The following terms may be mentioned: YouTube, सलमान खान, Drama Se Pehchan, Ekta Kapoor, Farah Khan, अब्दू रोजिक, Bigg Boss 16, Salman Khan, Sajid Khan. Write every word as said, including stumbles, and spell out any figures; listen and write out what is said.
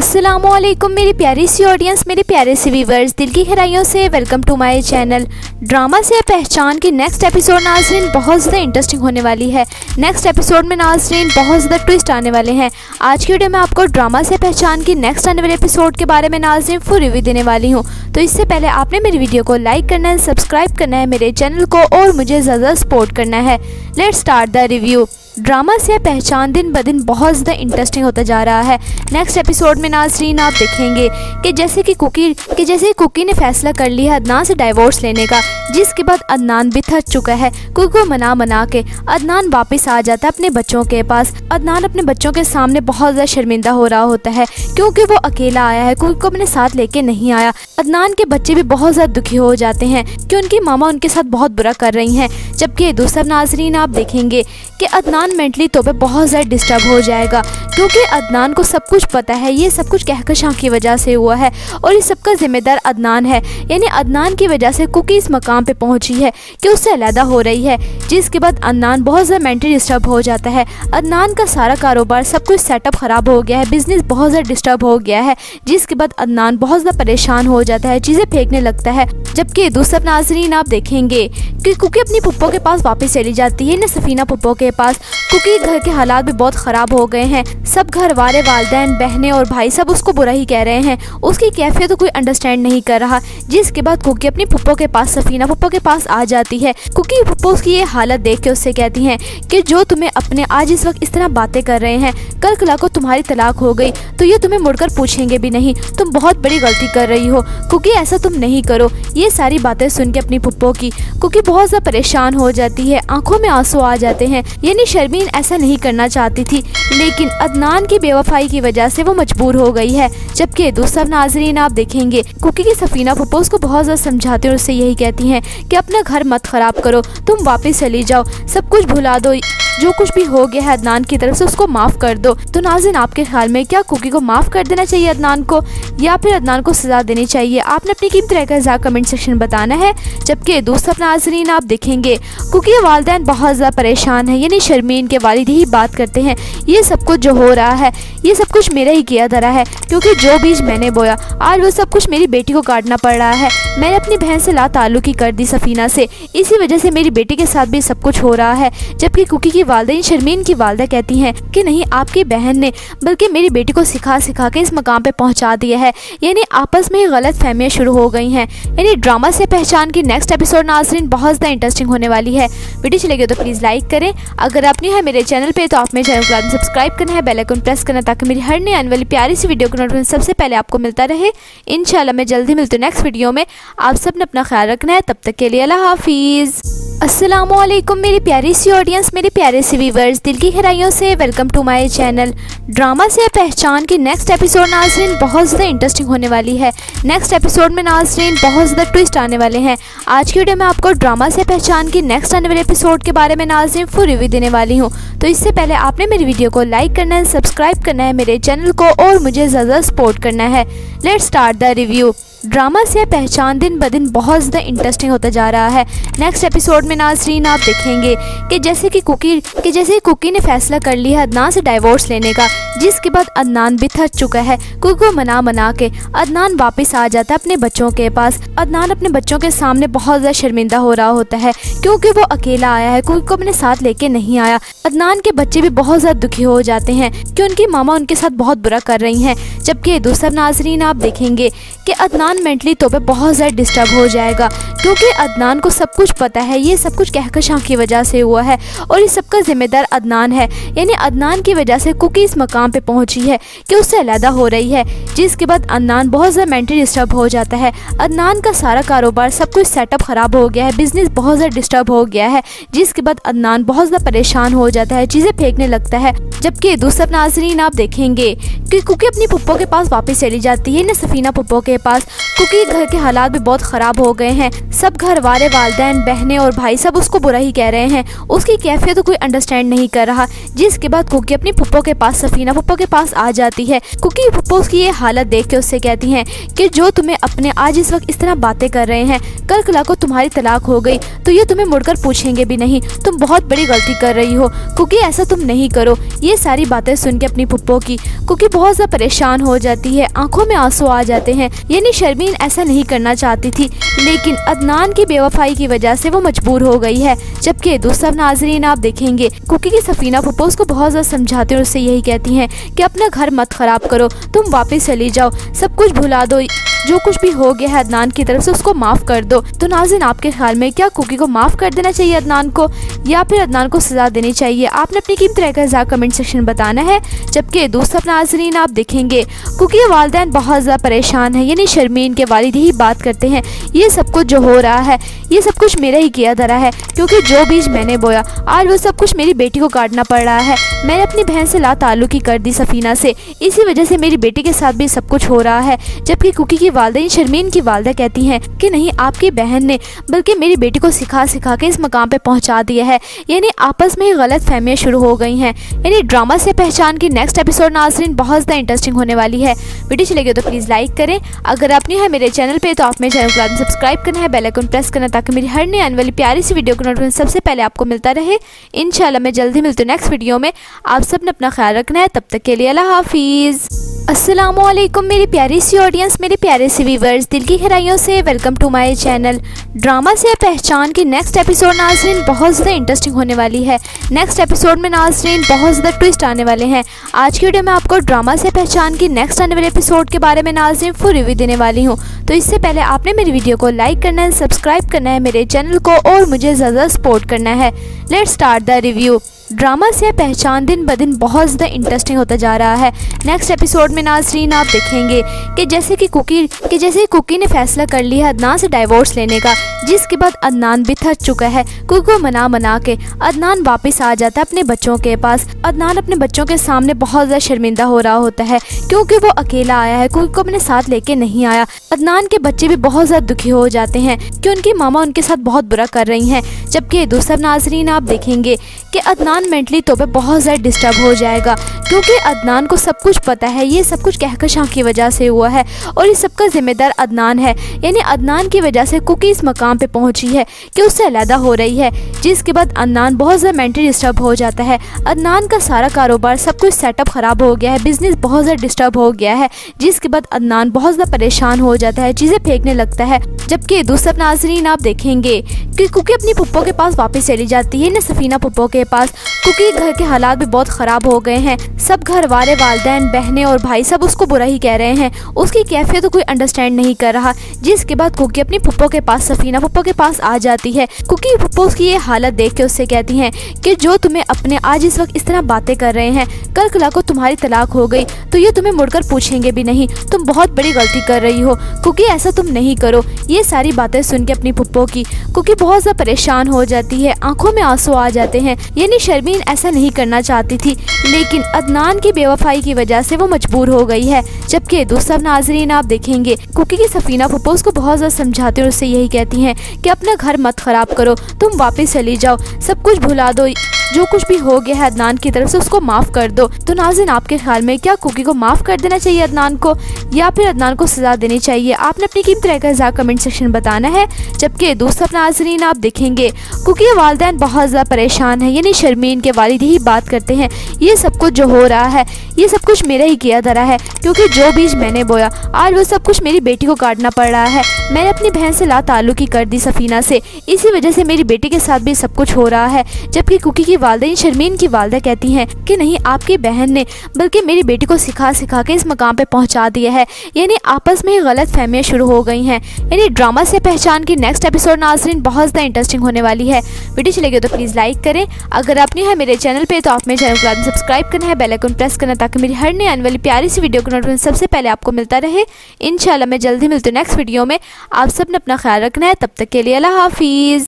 अस्सलामुअलैकुम मेरी प्यारी सी ऑडियंस, मेरे प्यारे से व्यूवर्स, दिल की गहराइयों से welcome to my channel. Drama से पहचान की नेक्स्ट एपिसोड नाज़रीन बहुत ज़्यादा इंटरेस्टिंग होने वाली है। नेक्स्ट एपिसोड में नाज़रीन बहुत ज़्यादा ट्विस्ट आने वाले हैं। आज की वीडियो में आपको ड्रामा से पहचान की नेक्स्ट आने वाले एपिसोड के बारे में नाज़रीन फुल रिव्यू देने वाली हूँ। तो इससे पहले आपने मेरी वीडियो को लाइक करना है, सब्सक्राइब करना है मेरे चैनल को और मुझे ज़्यादा सपोर्ट करना है। Let's start the review. Drama से पहचान दिन ब दिन बहुत ज़्यादा इंटरेस्टिंग होता जा रहा है। नेक्स्ट एपिसोड में नाज़रीन आप देखेंगे कि जैसे कि कुकी कि जैसे कुकी ने फैसला कर लिया है अदनान से डाइवोर्स लेने का, जिसके बाद अदनान भी थक चुका है। कुकी को मना मना के अदनान वापस आ जाता है अपने बच्चों के पास। अदनान अपने बच्चों के सामने बहुत ज़्यादा शर्मिंदा हो रहा होता है क्योंकि वो अकेला आया है, कुकी को अपने साथ लेके नहीं आया। अदनान के बच्चे भी बहुत ज़्यादा दुखी हो जाते हैं कि उनकी मामा उनके साथ बहुत बुरा कर रही हैं। जबकि दूसरा नाज़रीन आप देखेंगे कि अदनान मेंटली तौर पर बहुत ज़्यादा डिस्टर्ब हो जाएगा क्योंकि अदनान को सब कुछ पता है, ये सब कुछ कहकशां की वजह से हुआ है और इस सबका जिम्मेदार अदनान है। यानी अदनान की वजह से कुकी इस मकाम पे पहुंची है कि उससे अलहदा हो रही है, जिसके बाद अदनान बहुत ज़्यादा मेंटली डिस्टर्ब हो जाता है। अदनान का सारा कारोबार, सब कुछ सेटअप ख़राब हो गया है, बिज़नेस बहुत ज़्यादा डिस्टर्ब हो गया है, जिसके बाद अदनान बहुत ज़्यादा परेशान हो जाता है, चीज़ें फेंकने लगता है। जबकि दूसरा नाज़रीन आप देखेंगे कि कुकी अपनी पुप्पो के पास वापस चली जाती है, यानी सफ़ीना पुप्पो के पास। कुकी घर के हालात भी बहुत ख़राब हो गए हैं, सब घर वाले, वालदैन, बहनें और भाई सब उसको बुरा ही कह रहे हैं, उसकी कैफियत तो कोई अंडरस्टैंड नहीं कर रहा। जिसके बाद कुकी अपनी पुप्पो के पास, सफ़ीना पुप्पो के पास आ जाती है। कुकी पुप्पो उसकी ये हालत देख के उससे कहती हैं कि जो तुम्हें अपने आज इस वक्त इस तरह बातें कर रहे हैं, कल कला को तुम्हारी तलाक हो गई तो ये तुम्हें मुड़कर पूछेंगे भी नहीं, तुम बहुत बड़ी गलती कर रही हो। कुकी ऐसा तुम नहीं करो। ये सारी बातें सुन के अपनी पुप्पो की कुकी बहुत ज़्यादा परेशान हो जाती है, आंखों में आंसू आ जाते हैं। यानी शर्मीन ऐसा नहीं करना चाहती थी लेकिन अदनान की बेवफाई की वजह से वो मजबूर हो गई है। जबकि दूसरा नाज़रीन आप देखेंगे कुकी की सफ़ीना पुप्पो उसको बहुत ज़्यादा समझाते और उससे यही कहती हैं कि अपना घर मत ख़राब करो, तुम वापस चली जाओ, सब कुछ भुला दो, जो कुछ भी हो गया है अदनान की तरफ से उसको माफ़ कर दो। तो नाज़रीन आपके ख्याल में क्या कुकी को माफ़ कर देना चाहिए अदनान को या फिर अदनान को सज़ा देनी चाहिए? आपने अपनी कीमती राय का इज़हार कमेंट सेक्शन बताना है। जबकि दूसरा नाज़रीन आप देखेंगे कुकी के वालिदैन बहुत ज़्यादा परेशान है, यानी शर्मीन के वालिद ही बात करते हैं ये सब कुछ जो हो रहा है ये सब कुछ मेरा ही किया धरा है, क्योंकि जो बीज मैंने बोया आज वो सब कुछ मेरी बेटी को काटना पड़ रहा है। मैंने अपनी बहन से लाताल्लुकी कर दी सफ़ीना से, इसी वजह से मेरी बेटी के साथ भी सब कुछ हो रहा है। जबकि कुकी की वालदा, शर्मीन की वालदा कहती हैं कि नहीं, आपकी बहन ने बल्कि मेरी बेटी को सिखा सिखा के इस मकाम पे पहुंचा दिया है। यानी आपस में ही गलत फहमियाँ शुरू हो गई हैं। यानी ड्रामा से पहचान की नेक्स्ट एपिसोड नाज़रीन बहुत ज़्यादा इंटरेस्टिंग होने वाली है। वीडियो अच्छी लगी तो प्लीज़ लाइक करें। अगर आप नहीं है मेरे चैनल पे तो आप मेरे चैनल को लाजमी सब्सक्राइब करना है, बेल आइकन प्रेस करना ताकि मेरी हर नई आने वाली प्यारी सी वीडियो का नोटिफिकेशन सबसे पहले आपको मिलता रहे। इंशाल्लाह मैं जल्दी मिलती हूँ नेक्स्ट वीडियो में। आप सब ने अपना ख्याल रखना है, तब तक के लिए अल्लाह हाफिज़। अस्सलाम वालेकुम मेरी प्यारी सी ऑडियंस, मेरे प्यारे से व्यूवर्स, दिल की गहराइयों से welcome to my channel. Drama से पहचान की नेक्स्ट एपिसोड नाज़रीन बहुत ज़्यादा इंटरेस्टिंग होने वाली है। नेक्स्ट एपिसोड में नाज़रीन बहुत ज़्यादा ट्विस्ट आने वाले हैं। आज की वीडियो में आपको ड्रामा से पहचान की नेक्स्ट आने वाले एपिसोड के बारे में नाज़रीन फुल रिव्यू देने वाली हूँ। तो इससे पहले आपने मेरी वीडियो को लाइक करना है, सब्सक्राइब करना है मेरे चैनल को और मुझे ज़्यादा सपोर्ट करना है। Let's start the review. Drama से पहचान दिन ब दिन बहुत ज़्यादा इंटरेस्टिंग होता जा रहा है। नेक्स्ट एपिसोड में नाज़रीन आप देखेंगे कि जैसे कि कुकी कि जैसे कुकी ने फैसला कर लिया है अदनान से डाइवोर्स लेने का, जिसके बाद अदनान भी थक चुका है। कुकी को मना मना के अदनान वापस आ जाता है अपने बच्चों के पास। अदनान अपने बच्चों के सामने बहुत ज़्यादा शर्मिंदा हो रहा होता है क्योंकि वो अकेला आया है, कुकी को अपने साथ लेके नहीं आया। अदनान के बच्चे भी बहुत ज़्यादा दुखी हो जाते हैं कि उनकी मामा उनके साथ बहुत बुरा कर रही हैं। जबकि दूसरा नाज़रीन आप देखेंगे कि अदनान मेंटली तौर पर बहुत ज़्यादा डिस्टर्ब हो जाएगा क्योंकि अदनान को सब कुछ पता है, ये सब कुछ कहकशां की वजह से हुआ है और इस सबका जिम्मेदार अदनान है। यानी अदनान की वजह से कुकी इस मकाम पे पहुंची है कि उससे अलहदा हो रही है, जिसके बाद अदनान बहुत ज़्यादा मेंटली डिस्टर्ब हो जाता है। अदनान का सारा कारोबार, सब कुछ सेटअप ख़राब हो गया है, बिज़नेस बहुत ज़्यादा डिस्टर्ब हो गया है, जिसके बाद अदनान बहुत ज़्यादा परेशान हो जाता है, चीज़ें फेंकने लगता है। जबकि दूसरा नाज़रीन आप देखेंगे कि कुकी अपनी पुप्पो के पास वापस चली जाती है, यानी सफ़ीना पुप्पो के पास। क्योंकि घर के हालात भी बहुत ख़राब हो गए हैं। सब घर वाले, वालदैन, बहनें और भाई सब उसको बुरा ही कह रहे हैं। उसकी कैफियत तो कोई अंडरस्टैंड नहीं कर रहा। जिसके बाद कुकी अपनी पुप्पो के पास, सफ़ीना पुप्पो के पास आ जाती है। कुकी पुप्पो उसकी ये हालत देख के उससे कहती हैं कि जो तुम्हें अपने आज इस वक्त इस तरह बातें कर रहे हैं, कल कला को तुम्हारी तलाक हो गई तो ये तुम्हें मुड़कर पूछेंगे भी नहीं। तुम बहुत बड़ी गलती कर रही हो कुकी, ऐसा तुम नहीं करो। ये सारी बातें सुन के अपनी पुप्पो की कुकी बहुत ज़्यादा परेशान हो जाती है, आंखों में आंसू आ जाते हैं। यानी शर्मीन ऐसा नहीं करना चाहती थी, लेकिन अदनान की बेवफाई की वजह से वो मजबूर हो गई है। जबकि दूसरा नाजरीन आप देखेंगे कुकी की सफ़ीना पुप्पो उसको बहुत ज़्यादा समझाते हैं, उससे यही कहती हैं कि अपना घर मत खराब करो, तुम वापस चली जाओ, सब कुछ भुला दो, जो कुछ भी हो गया है अदनान की तरफ से उसको माफ़ कर दो। तो नाज़रीन आपके ख्याल में क्या कुकी को माफ़ कर देना चाहिए अदनान को, या फिर अदनान को सज़ा देनी चाहिए? आपने अपनी कीमती राय का इज़हार कमेंट सेक्शन बताना है। जबकि दूसरा नाज़रीन आप देखेंगे कुकी के वालिदैन बहुत ज़्यादा परेशान है। यानी शर्मीन के वालिद ही बात करते हैं ये सब कुछ जो हो रहा है ये सब कुछ मेरा ही किया धरा है, क्योंकि जो बीज मैंने बोया आज वो सब कुछ मेरी बेटी को काटना पड़ रहा है। मैंने अपनी बहन से लाताल्लुकी कर दी सफ़ीना से, इसी वजह से मेरी बेटी के साथ भी सब कुछ हो रहा है। जबकि कुकी की वालदा शर्मीन की वालदा कहती हैं कि नहीं, आपकी बहन ने बल्कि मेरी बेटी को सिखा सिखा के इस मकाम पे पहुंचा दिया है। यानी आपस में ही गलत फहमियाँ शुरू हो गई हैं। यानी ड्रामा से पहचान की नेक्स्ट एपिसोड नाजरीन बहुत ज़्यादा इंटरेस्टिंग होने वाली है। वीडियो अच्छी लगी तो प्लीज़ लाइक करें। अगर आप नहीं है मेरे चैनल पर तो आप मेरे चैनल को सब्सक्राइब करना है, बेल आइकन प्रेस करना ताकि मेरी हर नई आने वाली प्यारी सी वीडियो का नोटिफिकेशन सबसे पहले आपको मिलता रहे। इंशाल्लाह मैं जल्दी मिलती हूँ नेक्स्ट वीडियो में। आप सब ने अपना ख्याल रखना है, तब तक के लिए अल्लाह हाफिज़। अस्सलामुअलैकुम मेरी प्यारी सी ऑडियंस, मेरे प्यारे से व्यूवर्स, दिल की खराइयों से welcome to my channel. Drama से पहचान की नेक्स्ट एपिसोड नाजरीन बहुत ज़्यादा इंटरेस्टिंग होने वाली है। नेक्स्ट एपिसोड में नाजरीन बहुत ज़्यादा ट्विस्ट आने वाले हैं। आज की वीडियो में आपको ड्रामा से पहचान की नेक्स्ट आने वाले एपिसोड के बारे में नाजरीन फुल रिव्यू देने वाली हूँ। तो इससे पहले आपने मेरी वीडियो को लाइक करना है, सब्सक्राइब करना है मेरे चैनल को और मुझे ज़्यादा सपोर्ट करना है। Let's start the review. Drama से पहचान दिन ब दिन बहुत ज़्यादा इंटरेस्टिंग होता जा रहा है। नेक्स्ट एपिसोड में नाजरीन आप देखेंगे कि जैसे कि कुकी कि जैसे कुकी ने फैसला कर लिया है अदनान से डाइवोर्स लेने का, जिसके बाद अदनान भी थक चुका है। कुकी को मना मना के अदनान वापस आ जाता है अपने बच्चों के पास। अदनान अपने बच्चों के सामने बहुत ज़्यादा शर्मिंदा हो रहा होता है क्योंकि वो अकेला आया है, कुकी को अपने साथ लेके नहीं आया। अदनान के बच्चे भी बहुत ज़्यादा दुखी हो जाते हैं कि उनकी मामा उनके साथ बहुत बुरा कर रही हैं। जबकि दूसरा नाजरीन आप देखेंगे कि अदनान मेंटली तौर पर बहुत ज़्यादा डिस्टर्ब हो जाएगा, क्योंकि अदनान को सब कुछ पता है ये सब कुछ कहकशां की वजह से हुआ है और इस सबका जिम्मेदार अदनान है। यानी अदनान की वजह से कुकी इस मकाम पे पहुंची है कि उससे अलहदा हो रही है, जिसके बाद अदनान बहुत ज़्यादा मेंटली डिस्टर्ब हो जाता है। अदनान का सारा कारोबार, सब कुछ सेटअप ख़राब हो गया है, बिज़नेस बहुत ज़्यादा डिस्टर्ब हो गया है, जिसके बाद अदनान बहुत ज़्यादा परेशान हो जाता है, चीज़ें फेंकने लगता है। जबकि दूसरा नाजरीन आप देखेंगे कि कुकी अपनी पुप्पो के पास वापस चली जाती है, न सफ़ीना पुप्पो के पास। कुकी घर के हालात भी बहुत ख़राब हो गए हैं। सब घर वाले, वालदैन, बहनें और भाई सब उसको बुरा ही कह रहे हैं। उसकी कैफियत तो कोई अंडरस्टैंड नहीं कर रहा। जिसके बाद कुकी अपनी पुप्पो के पास, सफ़ीना पुप्पो के पास आ जाती है। कुकी पुप्पो उसकी ये हालत देख के उससे कहती हैं कि जो तुम्हें अपने आज इस वक्त इस तरह बातें कर रहे हैं, कल कला को तुम्हारी तलाक हो गई तो ये तुम्हें मुड़कर पूछेंगे भी नहीं। तुम बहुत बड़ी गलती कर रही हो कुकी, ऐसा तुम नहीं करो। ये सारी बातें सुन के अपनी पुप्पो की कुकी बहुत ज़्यादा परेशान हो जाती है, आंखों में आंसू आ जाते हैं। यानी शर्मीन ऐसा नहीं करना चाहती थी, लेकिन अदनान की बेवफाई की वजह से वो मजबूर हो गई है। जबकि दूसरा नाजरीन आप देखेंगे कुकी की सफ़ीना पुप्पो उसको बहुत ज़्यादा समझाते हैं, उससे यही कहती हैं कि अपना घर मत खराब करो, तुम वापस चली जाओ, सब कुछ भुला दो, जो कुछ भी हो गया है अदनान की तरफ से उसको माफ़ कर दो। तो नाज़रीन आपके ख्याल में क्या कुकी को माफ़ कर देना चाहिए अदनान को, या फिर अदनान को सज़ा देनी चाहिए? आपने अपनी कीमती राय का इज़हार कमेंट सेक्शन बताना है। जबकि दूसरा नाजरीन आप देखेंगे कुकी के वालिदैन बहुत ज़्यादा परेशान है। यानी शर्मीन के वालिद ही बात करते हैं ये सब कुछ जो हो रहा है ये सब कुछ मेरा ही किया धरा है, क्योंकि जो बीज मैंने बोया आज वो सब कुछ मेरी बेटी को काटना पड़ रहा है। मैंने अपनी बहन से लाताल्लुकी कर दी सफ़ीना से, इसी वजह से मेरी बेटी के साथ भी सब कुछ हो रहा है। जबकि कुकी की वालदा शर्मीन की वालदा कहती हैं कि नहीं, आपकी बहन ने बल्कि मेरी बेटी को सिखा सिखा के इस मकाम पे पहुंचा दिया है। यानी आपस में ही गलत फहमियाँ शुरू हो गई हैं। यानी ड्रामा से पहचान की नेक्स्ट एपिसोड नाजरीन बहुत ज़्यादा इंटरेस्टिंग होने वाली है। वीडियो अच्छी लगी तो प्लीज़ लाइक करें। अगर आप नहीं है मेरे चैनल पर तो आप मेरे चैनल को सब्सक्राइब करना है, बेल आइकन प्रेस करना ताकि मेरी हर नई आने वाली प्यारी सी वीडियो का नोटिफिकेशन सबसे पहले आपको मिलता रहे। इंशाल्लाह मैं जल्दी मिलती हूँ नेक्स्ट वीडियो में। आप सब ने अपना ख्याल रखना है, तब तक के लिए अल्लाह हाफिज़।